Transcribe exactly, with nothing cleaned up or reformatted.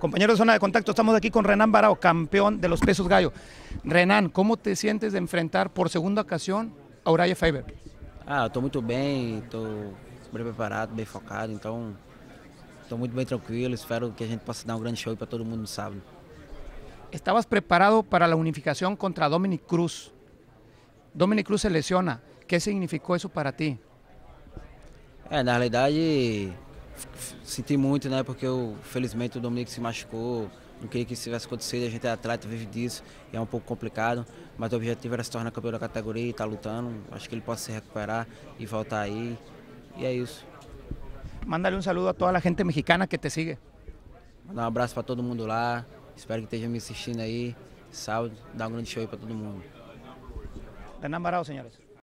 Compañero de Zona de Contacto, estamos aquí con Renan Barao, campeón de los pesos gallo. Renan, ¿cómo te sientes de enfrentar por segunda ocasión a Uriah Faber? Ah, estou muito bem, estou bem preparado, bem focado, então estou muito bem tranquilo, espero que a gente possa dar um grande show para todo mundo no sábado. Estabas preparado para la unificación contra Dominick Cruz. Dominick Cruz se lesiona. ¿Qué significó eso para ti? É, na realidade, senti muito, né, porque eu, felizmente o Dominick se machucou, não queria que isso tivesse acontecido, a gente é atleta, vive disso, e é um pouco complicado, mas o objetivo era se tornar campeão da categoria e estar lutando, acho que ele pode se recuperar e voltar aí, e é isso. Mándale um saludo a toda a gente mexicana que te sigue. Mandar um abraço para todo mundo lá, espero que esteja me assistindo aí, saúde, dá um grande show aí para todo mundo. Renan Barao, senhores.